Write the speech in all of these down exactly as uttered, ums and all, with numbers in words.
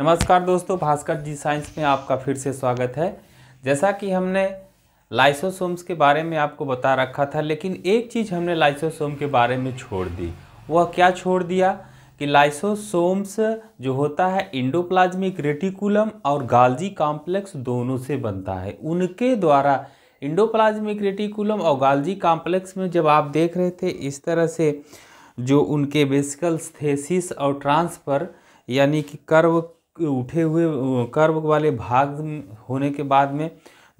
नमस्कार दोस्तों, भास्कर जी साइंस में आपका फिर से स्वागत है। जैसा कि हमने लाइसोसोम्स के बारे में आपको बता रखा था, लेकिन एक चीज़ हमने लाइसोसोम के बारे में छोड़ दी। वह क्या छोड़ दिया कि लाइसोसोम्स जो होता है इंडोप्लाज्मिक रेटिकुलम और गाल्जी कॉम्प्लेक्स दोनों से बनता है। उनके द्वारा इंडोप्लाज्मिक रेटिकुलम और गाल्जी कॉम्प्लेक्स में जब आप देख रहे थे इस तरह से जो उनके वेसिकल थेसिस और ट्रांसफर यानी कि कर्व उठे हुए कर्व वाले भाग होने के बाद में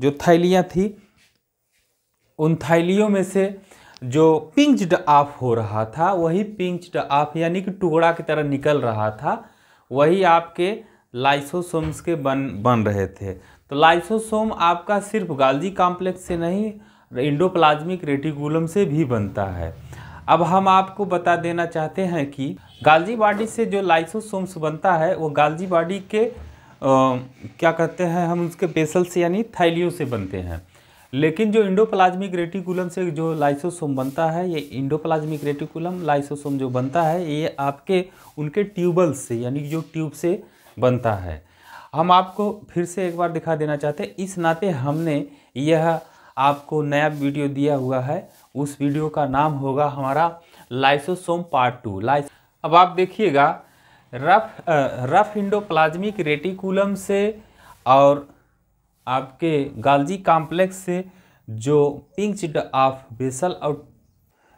जो थैलियाँ थी उन थैलियों में से जो पिंच्ड ऑफ हो रहा था वही पिंच्ड ऑफ यानी कि टुकड़ा की तरह निकल रहा था, वही आपके लाइसोसोम्स के बन बन रहे थे। तो लाइसोसोम आपका सिर्फ गाल्जी कॉम्प्लेक्स से नहीं, इंडोप्लाज्मिक रेटिकुलम से भी बनता है। अब हम आपको बता देना चाहते हैं कि गाल्जी बॉडी से जो लाइसोसोम्स बनता है वो गाल्जी बॉडी के आ, क्या कहते हैं हम उसके बेसल्स यानी थैलियों से बनते हैं। लेकिन जो इंडोप्लाज्मिक रेटिकुलम से जो लाइसोसोम बनता है, ये इंडोप्लाज्मिक रेटिकुलम लाइसोसोम जो बनता है ये आपके उनके ट्यूबल्स से यानी जो ट्यूब से बनता है। हम आपको फिर से एक बार दिखा देना चाहते हैं, इस नाते हमने यह आपको नया वीडियो दिया हुआ है। उस वीडियो का नाम होगा हमारा लाइसोसोम पार्ट टू। लाइस अब आप देखिएगा रफ रफ इंडोप्लाज्मिक रेटिकुलम से और आपके गाल्जी कॉम्प्लेक्स से जो पिंच्ड ऑफ बेसल और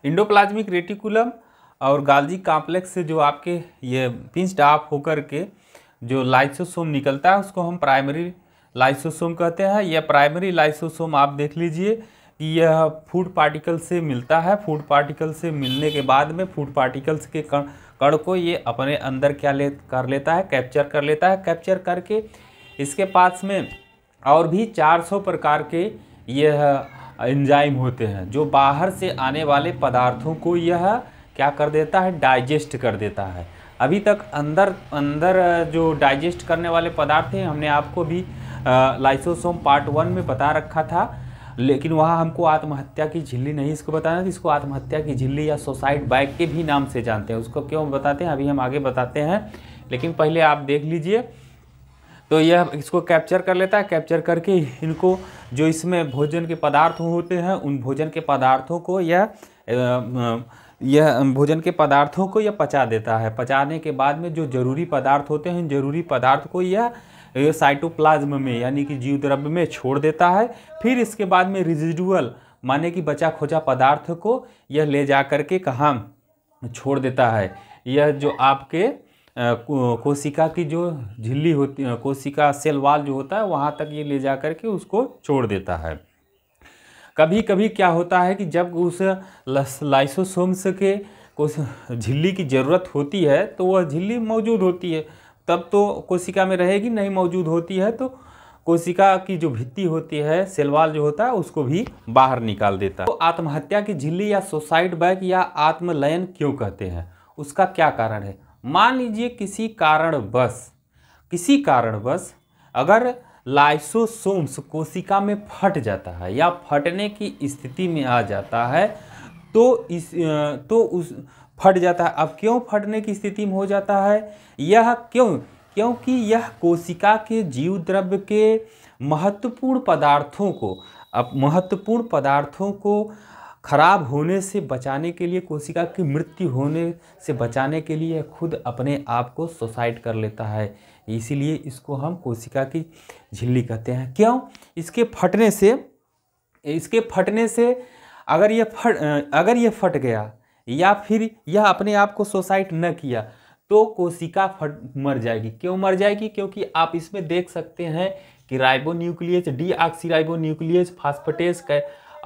इंडोप्लाज्मिक रेटिकुलम और गाल्जी कॉम्प्लेक्स से जो आपके ये पिंच्ड ऑफ होकर के जो लाइसोसोम निकलता है उसको हम प्राइमरी लाइसोसोम कहते हैं। यह प्राइमरी लाइसोसोम आप देख लीजिए कि यह फूड पार्टिकल से मिलता है। फूड पार्टिकल से मिलने के बाद में फूड पार्टिकल्स के कण कण को ये अपने अंदर क्या ले कर लेता है, कैप्चर कर लेता है। कैप्चर करके इसके पास में और भी चार सौ प्रकार के यह एंजाइम होते हैं जो बाहर से आने वाले पदार्थों को यह क्या कर देता है, डाइजेस्ट कर देता है। अभी तक अंदर अंदर जो डाइजेस्ट करने वाले पदार्थ थे हमने आपको भी लाइसोसोम पार्ट वन में बता रखा था, लेकिन वहाँ हमको आत्महत्या की झिल्ली नहीं इसको बताना था। इसको आत्महत्या की झिल्ली या सुसाइड बैग के भी नाम से जानते हैं। उसको क्यों बताते हैं अभी हम आगे बताते हैं, लेकिन पहले आप देख लीजिए। तो यह इसको कैप्चर कर लेता है। कैप्चर करके इनको जो इसमें भोजन के पदार्थ होते हैं उन भोजन के पदार्थों को यह यह भोजन के पदार्थों को यह पचा देता है। पचाने के बाद में जो जरूरी पदार्थ होते हैं उन जरूरी पदार्थ को यह साइटोप्लाज्म में यानी कि जीव द्रव्य में छोड़ देता है। फिर इसके बाद में रिजिडुअल माने कि बचा खोजा पदार्थ को यह ले जा करके कहाँ छोड़ देता है, यह जो आपके कोशिका की जो झिल्ली होती है, कोशिका सेल वाल जो होता है वहाँ तक ये ले जा करके उसको छोड़ देता है। कभी कभी क्या होता है कि जब उस लाइसोसोम्स के कुछ झिल्ली की ज़रूरत होती है तो वह झिल्ली मौजूद होती है, तब तो कोशिका में रहेगी, नहीं मौजूद होती है तो कोशिका की जो भित्ति होती है, सेलवाल जो होता है उसको भी बाहर निकाल देता है। तो आत्महत्या की झिल्ली या सुसाइड बैग या आत्मलयन क्यों कहते हैं, उसका क्या कारण है? मान लीजिए किसी कारणवश किसी कारणवश अगर लाइसोसोम्स कोशिका में फट जाता है या फटने की स्थिति में आ जाता है तो इस तो उस फट जाता है। अब क्यों फटने की स्थिति में हो जाता है यह, क्यों? क्योंकि यह कोशिका के जीव द्रव्य के महत्वपूर्ण पदार्थों को अब महत्वपूर्ण पदार्थों को खराब होने से बचाने के लिए, कोशिका की मृत्यु होने से बचाने के लिए खुद अपने आप को सुसाइड कर लेता है। इसीलिए इसको हम कोशिका की झिल्ली कहते हैं। क्यों? इसके फटने से इसके फटने से अगर यह फट अगर यह फट गया या फिर यह अपने आप को सुसाइड न किया तो कोशिका फट मर जाएगी। क्यों मर जाएगी? क्योंकि आप इसमें देख सकते हैं कि राइबोन्यूक्लियेज, डीऑक्सीराइबोन्यूक्लियेज, फास्फेटेज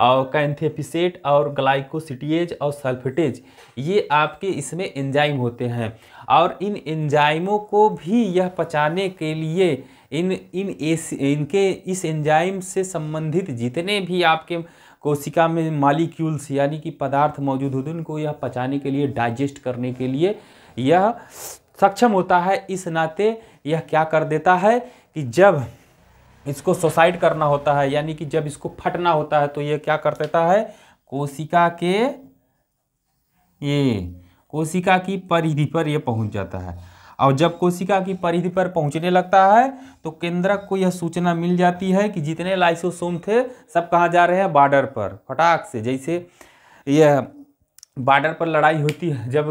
और कैंथेपिसेट और ग्लाइकोसिटिएज और सल्फेटेज, ये आपके इसमें एंजाइम होते हैं और इन एंजाइमों को भी यह पचाने के लिए इन इन एस इनके इस एंजाइम से संबंधित जितने भी आपके कोशिका में मालिक्यूल्स यानी कि पदार्थ मौजूद होते हैं उनको यह पचाने के लिए, डाइजेस्ट करने के लिए यह सक्षम होता है। इस नाते यह क्या कर देता है कि जब इसको सुसाइड करना होता है यानी कि जब इसको फटना होता है तो ये क्या कर देता है, कोशिका के ये कोशिका की परिधि पर ये पहुंच जाता है। और जब कोशिका की परिधि पर पहुंचने लगता है तो केंद्रक को यह सूचना मिल जाती है कि जितने लाइसोसोम थे सब कहाँ जा रहे हैं, बॉर्डर पर। फटाक से जैसे यह बॉर्डर पर लड़ाई होती है, जब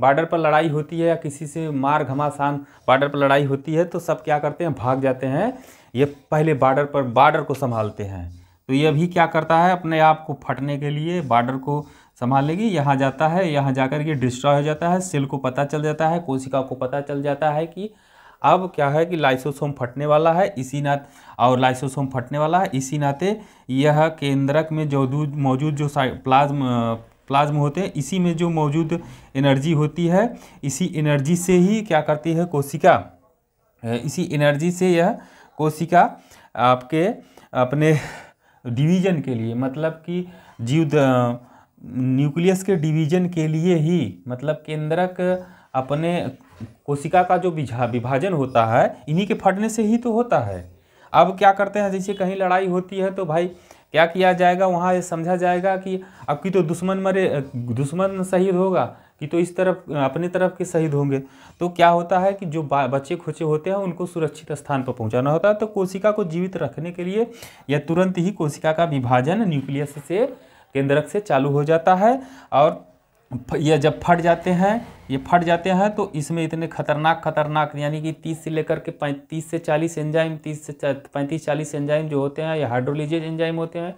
बॉर्डर पर लड़ाई होती है या किसी से मार घमासान बॉर्डर पर लड़ाई होती है तो सब क्या करते हैं, भाग जाते हैं। ये पहले बॉर्डर पर बॉर्डर को संभालते हैं, तो ये भी क्या करता है, अपने आप को फटने के लिए बॉर्डर को संभाल लेगी। यहाँ जाता है, यहाँ जाकर ये डिस्ट्रॉय हो जाता है। सेल को पता चल जाता है, कोशिका को पता चल जाता है कि अब क्या है कि लाइसोसोम फटने वाला है, इसी नाते और लाइसोसोम फटने वाला है, इसी नाते यह केंद्रक में जो मौजूद जो प्लाज्मा प्लाज्मा होते हैं, इसी में जो मौजूद एनर्जी होती है, इसी एनर्जी से ही क्या करती है कोशिका, इसी एनर्जी से यह कोशिका आपके अपने डिवीज़न के लिए, मतलब कि जीव न्यूक्लियस के डिवीज़न के लिए ही, मतलब केंद्रक अपने कोशिका का जो विभाजन होता है इन्हीं के फटने से ही तो होता है। अब क्या करते हैं, जैसे कहीं लड़ाई होती है तो भाई क्या किया जाएगा, वहाँ ये समझा जाएगा कि अब की तो दुश्मन मरे, दुश्मन शहीद होगा कि तो इस तरफ अपने तरफ के शहीद होंगे। तो क्या होता है कि जो बच्चे खोचे होते हैं उनको सुरक्षित स्थान पर पहुंचाना होता है, तो कोशिका को जीवित रखने के लिए या तुरंत ही कोशिका का विभाजन न्यूक्लियस से केंद्रक से चालू हो जाता है। और यह जब फट जाते हैं, ये फट जाते हैं तो इसमें इतने खतरनाक खतरनाक यानी कि तीस से लेकर के पैंतीस से चालीस एंजाइम, तीस से पैंतीस चालीस एंजाइम जो होते हैं या हाइड्रोलाइजेज एंजाइम होते हैं,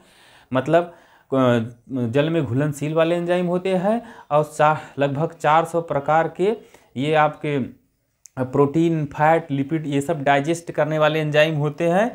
मतलब जल में घुलनशील वाले एंजाइम होते हैं, और चार लगभग चार सौ प्रकार के ये आपके प्रोटीन, फैट, लिपिड ये सब डाइजेस्ट करने वाले एंजाइम होते हैं,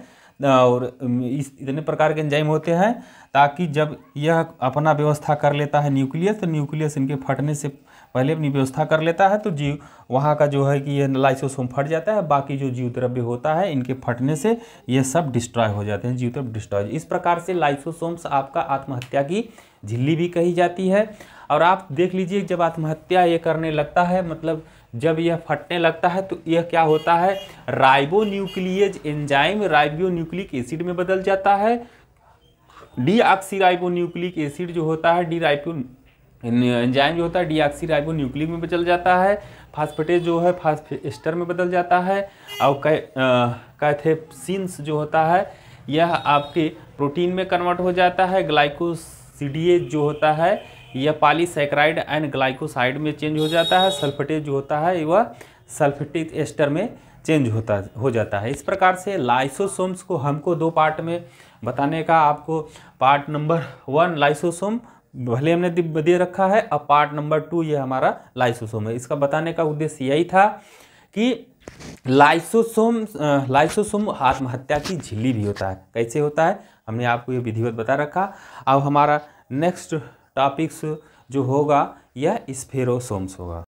और इस इतने प्रकार के एंजाइम होते हैं, ताकि जब यह अपना व्यवस्था कर लेता है न्यूक्लियस, तो न्यूक्लियस इनके फटने से पहले अपनी व्यवस्था कर लेता है, तो जीव वहाँ का जो है कि यह लाइसोसोम फट जाता है, बाकी जो जीव द्रव्य होता है इनके फटने से यह सब डिस्ट्रॉय हो जाते हैं, जीव द्रव्य डिस्ट्रॉय। इस प्रकार से लाइसोसोम्स आपका आत्महत्या की झिल्ली भी कही जाती है। और आप देख लीजिए जब आत्महत्या ये करने लगता है, मतलब जब यह फटने लगता है तो यह क्या होता है, राइबोन्यूक्लिएज एंजाइम राइबोन्यूक्लिक एसिड में बदल जाता है। डीऑक्सीराइबोन्यूक्लिक एसिड जो होता है, डी राइबो एंजाइम जो होता है डीऑक्सीराइबोन्यूक्लिक में बदल जाता है। फास्फेटेज जो है फास्फेस्टर में बदल जाता है। और कैथेप्सिन्स जो होता है यह आपके प्रोटीन में कन्वर्ट हो जाता है। ग्लाइकोसिडिएज जो होता है यह पॉलीसैकेराइड एंड ग्लाइकोसाइड में चेंज हो जाता है। सल्फेटेज जो होता है वह सल्फेटिक एस्टर में चेंज होता हो जाता है। इस प्रकार से लाइसोसोम्स को हमको दो पार्ट में बताने का, आपको पार्ट नंबर वन लाइसोसोम भले हमने दे रखा है, अब पार्ट नंबर टू ये हमारा लाइसोसोम है। इसका बताने का उद्देश्य यही था कि लाइसोसोम लाइसोसोम आत्महत्या की झिल्ली भी होता है। कैसे होता है हमने आपको ये विधिवत बता रखा। अब हमारा नेक्स्ट टॉपिक्स जो होगा यह स्फेरोसोम्स होगा।